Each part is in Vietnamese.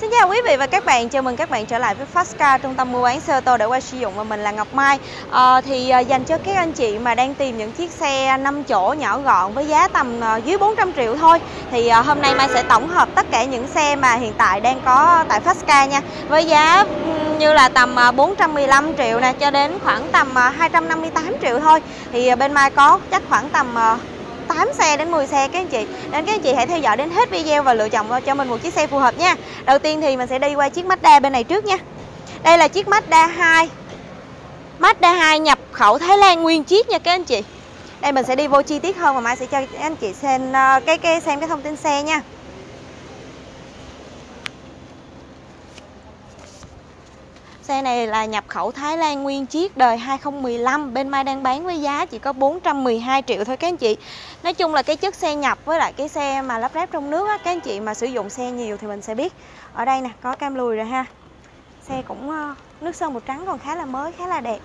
Xin chào quý vị và các bạn, chào mừng các bạn trở lại với Fastcar, trung tâm mua bán xe ô tô để qua sử dụng, và mình là Ngọc Mai. Dành cho các anh chị mà đang tìm những chiếc xe 5 chỗ nhỏ gọn với giá tầm dưới 400 triệu thôi, thì hôm nay Mai sẽ tổng hợp tất cả những xe mà hiện tại đang có tại Fastcar nha, với giá như là tầm 415 triệu nè cho đến khoảng tầm 258 triệu thôi. Thì bên Mai có chắc khoảng tầm 8 xe đến 10 xe các anh chị. Nên các anh chị hãy theo dõi đến hết video và lựa chọn cho mình một chiếc xe phù hợp nha. Đầu tiên thì mình sẽ đi qua chiếc Mazda bên này trước nha. Đây là chiếc Mazda 2. Mazda 2 nhập khẩu Thái Lan nguyên chiếc nha các anh chị. Đây mình sẽ đi vô chi tiết hơn và Mai sẽ cho các anh chị xem cái thông tin xe nha. Xe này là nhập khẩu Thái Lan nguyên chiếc đời 2015, bên Mai đang bán với giá chỉ có 412 triệu thôi các anh chị. Nói chung là cái chất xe nhập với lại cái xe mà lắp ráp trong nước á, các anh chị mà sử dụng xe nhiều thì mình sẽ biết. Ở đây nè, có cam lùi rồi ha. Xe cũng nước sơn màu trắng còn khá là mới, khá là đẹp.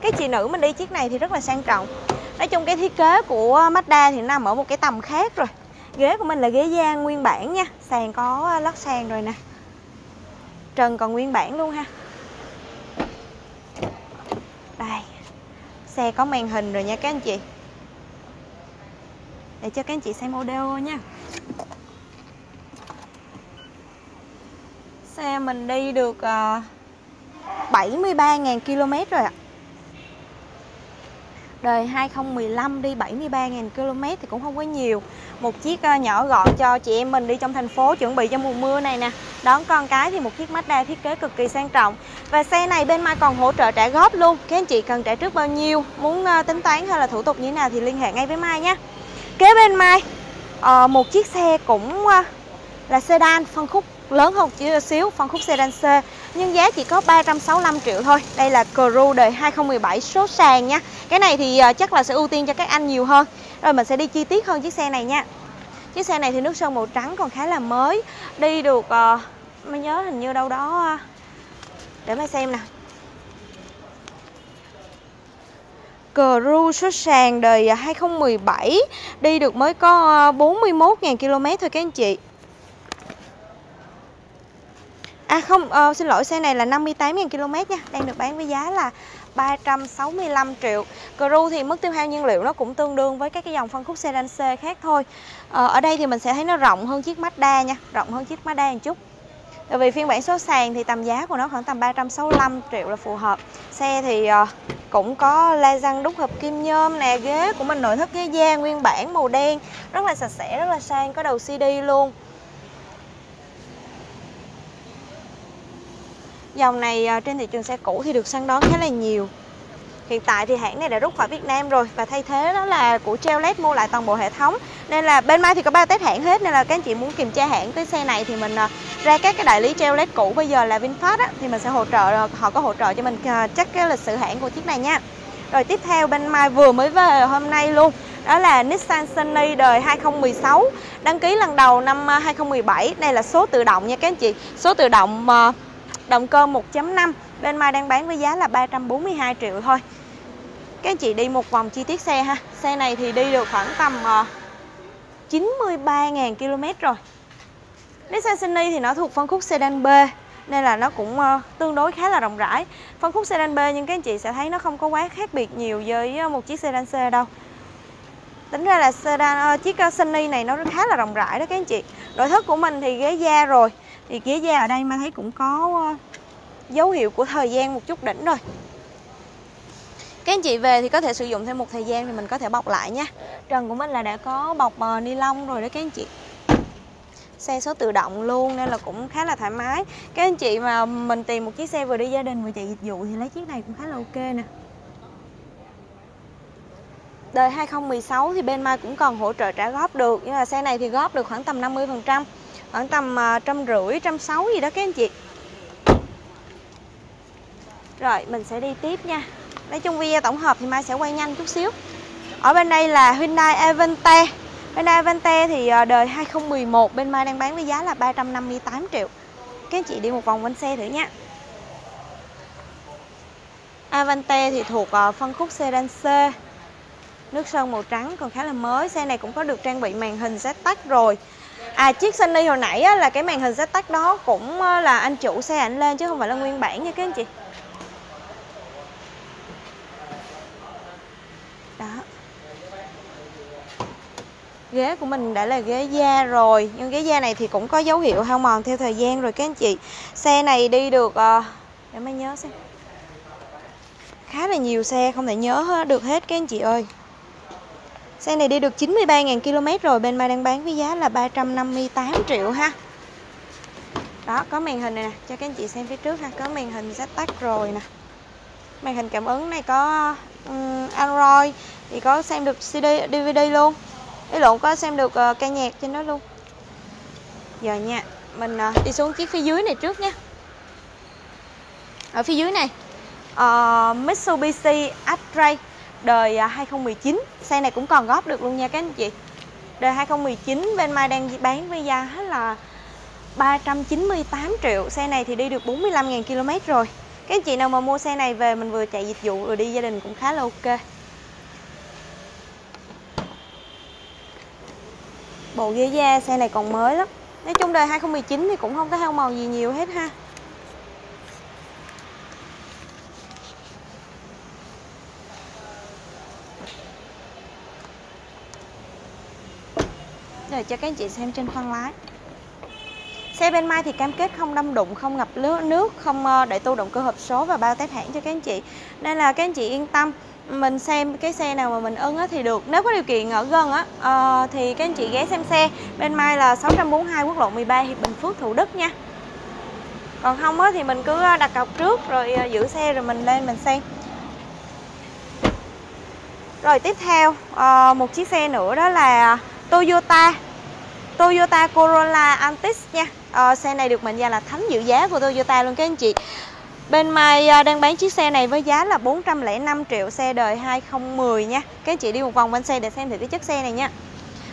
Cái chị nữ mình đi chiếc này thì rất là sang trọng. Nói chung cái thiết kế của Mazda thì nằm ở một cái tầm khác rồi. Ghế của mình là ghế da nguyên bản nha, sàn có lót sàn rồi nè. Trần còn nguyên bản luôn ha. Đây, xe có màn hình rồi nha các anh chị. Để cho các anh chị xem audio nha. Xe mình đi được 73.000 km rồi ạ. Đời 2015 đi 73.000 km thì cũng không có nhiều. Một chiếc nhỏ gọn cho chị em mình đi trong thành phố chuẩn bị cho mùa mưa này nè, đón con cái, thì một chiếc Mazda thiết kế cực kỳ sang trọng. Và xe này bên Mai còn hỗ trợ trả góp luôn. Các anh chị cần trả trước bao nhiêu, muốn tính toán hay là thủ tục như thế nào thì liên hệ ngay với Mai nhé. Kế bên Mai một chiếc xe cũng là sedan, phân khúc lớn hơn chỉ xíu, phân khúc sedan C, nhưng giá chỉ có 365 triệu thôi. Đây là Cruze đời 2017 số sàn nha. Cái này thì chắc là sẽ ưu tiên cho các anh nhiều hơn. Rồi mình sẽ đi chi tiết hơn chiếc xe này nha. Chiếc xe này thì nước sơn màu trắng còn khá là mới. Đi được, mới nhớ hình như đâu đó, để Mai xem nè. Cruze số sàn đời 2017, đi được mới có 41.000 km thôi các anh chị. À không, xin lỗi, xe này là 58.000 km nha, đang được bán với giá là 365 triệu. Cruze thì mức tiêu hao nhiên liệu nó cũng tương đương với các cái dòng phân khúc sedan C khác thôi. Ở đây thì mình sẽ thấy nó rộng hơn chiếc Mazda nha, rộng hơn chiếc Mazda một chút. Tại vì phiên bản số sàn thì tầm giá của nó khoảng tầm 365 triệu là phù hợp. Xe thì cũng có la răng đúc hợp kim nhôm nè, ghế của mình nội thất ghế da nguyên bản màu đen, rất là sạch sẽ, rất là sang, có đầu CD luôn. Dòng này trên thị trường xe cũ thì được săn đón khá là nhiều. Hiện tại thì hãng này đã rút khỏi Việt Nam rồi và thay thế đó là của Chevrolet mua lại toàn bộ hệ thống. Nên là bên Mai thì có 3 test hãng hết, nên là các anh chị muốn kiểm tra hãng cái xe này thì mình ra các cái đại lý Chevrolet cũ bây giờ là VinFast á, thì mình sẽ hỗ trợ, họ có hỗ trợ cho mình check cái lịch sử hãng của chiếc này nha. Rồi tiếp theo bên Mai vừa mới về hôm nay luôn, đó là Nissan Sunny đời 2016, đăng ký lần đầu năm 2017. Đây là số tự động nha các anh chị, số tự động, động cơ 1.5, bên Mai đang bán với giá là 342 triệu thôi. Các anh chị đi một vòng chi tiết xe ha. Xe này thì đi được khoảng tầm 93.000 km rồi. Nissan Sunny thì nó thuộc phân khúc sedan B, nên là nó cũng tương đối khá là rộng rãi. Phân khúc sedan B nhưng các anh chị sẽ thấy nó không có quá khác biệt nhiều với một chiếc sedan C đâu. Tính ra là sedan, chiếc Sunny này nó khá là rộng rãi đó các anh chị. Nội thất của mình thì ghế da rồi. Thì ghế da ở đây Mai thấy cũng có dấu hiệu của thời gian một chút đỉnh rồi. Các anh chị về thì có thể sử dụng thêm một thời gian thì mình có thể bọc lại nha. Trần của mình là đã có bọc ni lông rồi đó các anh chị. Xe số tự động luôn nên là cũng khá là thoải mái. Các anh chị mà mình tìm một chiếc xe vừa đi gia đình vừa chạy dịch vụ thì lấy chiếc này cũng khá là ok nè. Đời 2016 thì bên Mai cũng còn hỗ trợ trả góp được. Nhưng mà xe này thì góp được khoảng tầm 50%, khoảng tầm 150, 160 gì đó các anh chị. Rồi mình sẽ đi tiếp nha. Nói chung video tổng hợp thì Mai sẽ quay nhanh chút xíu. Ở bên đây là Hyundai Avante. Hyundai Avante thì đời 2011, bên Mai đang bán với giá là 358 triệu. Các anh chị đi một vòng quanh xe thử nha. Avante thì thuộc phân khúc sedan C, nước sơn màu trắng còn khá là mới. Xe này cũng có được trang bị màn hình sát tách rồi. Chiếc Sunny hồi nãy á, là cái màn hình set-touch đó cũng là anh chủ xe ảnh lên chứ không phải là nguyên bản nha các anh chị. Đó. Ghế của mình đã là ghế da rồi, nhưng ghế da này thì cũng có dấu hiệu hao mòn theo thời gian rồi các anh chị. Xe này đi được, để mới nhớ xem, khá là nhiều xe, không thể nhớ được hết các anh chị ơi. Xe này đi được 93.000 km rồi, bên Mai đang bán với giá là 358 triệu ha. Đó, có màn hình này nè, cho các anh chị xem phía trước ha, có màn hình set-touch rồi nè. Màn hình cảm ứng này có Android, thì có xem được CD, DVD luôn. Ý lộn, có xem được ca nhạc trên đó luôn. Giờ nha, mình đi xuống chiếc phía dưới này trước nha. Ở phía dưới này, Mitsubishi Attrage đời 2019. Xe này cũng còn góp được luôn nha các anh chị. Đời 2019 bên Mai đang bán với giá là 398 triệu. Xe này thì đi được 45.000 km rồi. Các anh chị nào mà mua xe này về mình vừa chạy dịch vụ rồi đi gia đình cũng khá là ok. Bộ ghế da xe này còn mới lắm. Nói chung đời 2019 thì cũng không có hao mòn gì nhiều hết ha. Rồi cho các anh chị xem trên khoang lái. Xe bên Mai thì cam kết không đâm đụng, không ngập nước, không để tu động cơ hộp số và bao test hãng cho các anh chị. Nên là các anh chị yên tâm, mình xem cái xe nào mà mình ưng thì được. Nếu có điều kiện ở gần á thì các anh chị ghé xem xe. Bên Mai là 642 quốc lộ 13 Hiệp Bình Phước, Thủ Đức nha. Còn không á thì mình cứ đặt cọc trước rồi giữ xe rồi mình lên mình xem. Rồi tiếp theo một chiếc xe nữa đó là Toyota Corolla Altis nha. Xe này được mệnh danh là thánh giữ giá của Toyota luôn các anh chị. Bên Mai đang bán chiếc xe này với giá là 405 triệu, xe đời 2010 nha. Các anh chị đi một vòng bên xe để xem thử cái chất xe này nha.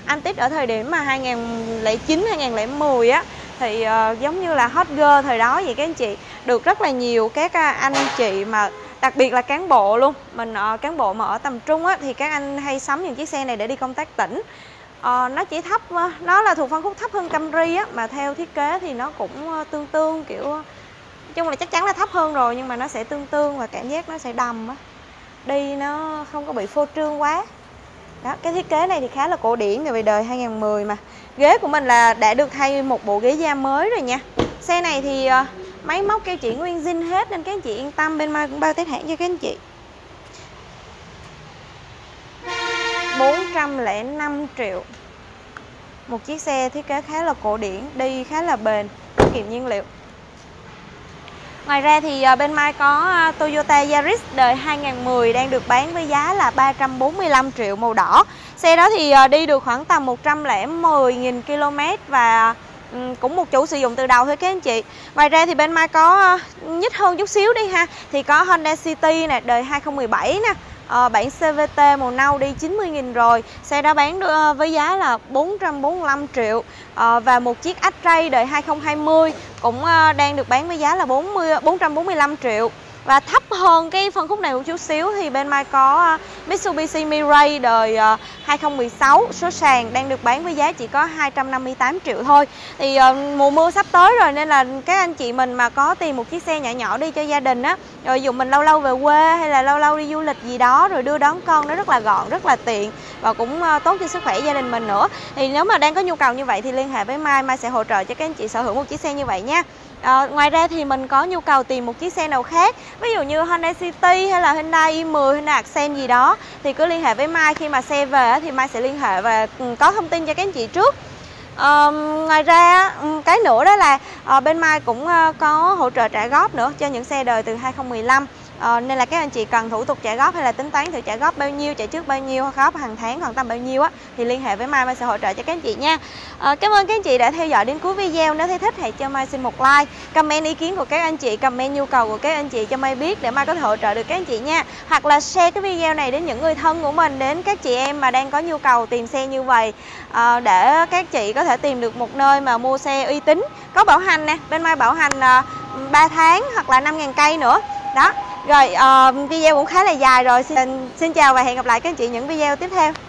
Altis ở thời điểm mà 2009, 2010 á thì giống như là hot girl thời đó vậy các anh chị. Được rất là nhiều các anh chị mà đặc biệt là cán bộ luôn. Mình cán bộ mà ở tầm trung á thì các anh hay sắm những chiếc xe này để đi công tác tỉnh. Nó chỉ thấp, nó là thuộc phân khúc thấp hơn Camry á, mà theo thiết kế thì nó cũng tương kiểu, nói chung là chắc chắn là thấp hơn rồi nhưng mà nó sẽ tương và cảm giác nó sẽ đầm á, đi nó không có bị phô trương quá. Đó, cái thiết kế này thì khá là cổ điển về đời 2010 mà. Ghế của mình là đã được thay một bộ ghế da mới rồi nha. Xe này thì máy móc keo chỉ nguyên zin hết nên các anh chị yên tâm, bên Mai cũng bao test hãng cho các anh chị. 405 triệu. Một chiếc xe thiết kế khá là cổ điển, đi khá là bền, tiết kiệm nhiên liệu. Ngoài ra thì bên Mai có Toyota Yaris đời 2010 đang được bán với giá là 345 triệu màu đỏ. Xe đó thì đi được khoảng tầm 110.000 km và cũng một chủ sử dụng từ đầu thôi các anh chị. Ngoài ra thì bên Mai có nhích hơn chút xíu đi ha, thì có Honda City nè, đời 2017 nè. Bản CVT màu nâu đi 90.000 rồi. Xe đã bán với giá là 445 triệu. Và một chiếc Attrage đời 2020 cũng đang được bán với giá là 445 triệu. Và thấp hơn cái phân khúc này một chút xíu thì bên Mai có Mitsubishi Mirage đời 2016 số sàn đang được bán với giá chỉ có 258 triệu thôi. Thì mùa mưa sắp tới rồi nên là các anh chị mình mà có tìm một chiếc xe nhỏ nhỏ đi cho gia đình á, rồi dùng mình lâu lâu về quê hay là lâu lâu đi du lịch gì đó rồi đưa đón con, nó rất là gọn, rất là tiện và cũng tốt cho sức khỏe gia đình mình nữa. Thì nếu mà đang có nhu cầu như vậy thì liên hệ với Mai, Mai sẽ hỗ trợ cho các anh chị sở hữu một chiếc xe như vậy nha. Ngoài ra thì mình có nhu cầu tìm một chiếc xe nào khác, ví dụ như Honda City hay là Hyundai i10, Hyundai Accent gì đó thì cứ liên hệ với Mai, khi mà xe về thì Mai sẽ liên hệ và có thông tin cho các anh chị trước. Ngoài ra cái nữa đó là bên Mai cũng có hỗ trợ trả góp nữa cho những xe đời từ 2015. Nên là các anh chị cần thủ tục trả góp hay là tính toán thử trả góp bao nhiêu, trả trước bao nhiêu, góp hàng tháng khoảng tầm bao nhiêu á thì liên hệ với Mai, Mai sẽ hỗ trợ cho các anh chị nha. Cảm ơn các anh chị đã theo dõi đến cuối video. Nếu thấy thích hãy cho Mai xin một like, comment ý kiến của các anh chị, comment nhu cầu của các anh chị cho Mai biết để Mai có thể hỗ trợ được các anh chị nha. Hoặc là share cái video này đến những người thân của mình, đến các chị em mà đang có nhu cầu tìm xe như vậy, để các chị có thể tìm được một nơi mà mua xe uy tín, có bảo hành nè, bên Mai bảo hành 3 tháng hoặc là 5.000 cây nữa. Đó. Rồi video cũng khá là dài rồi, xin chào và hẹn gặp lại các anh chị những video tiếp theo.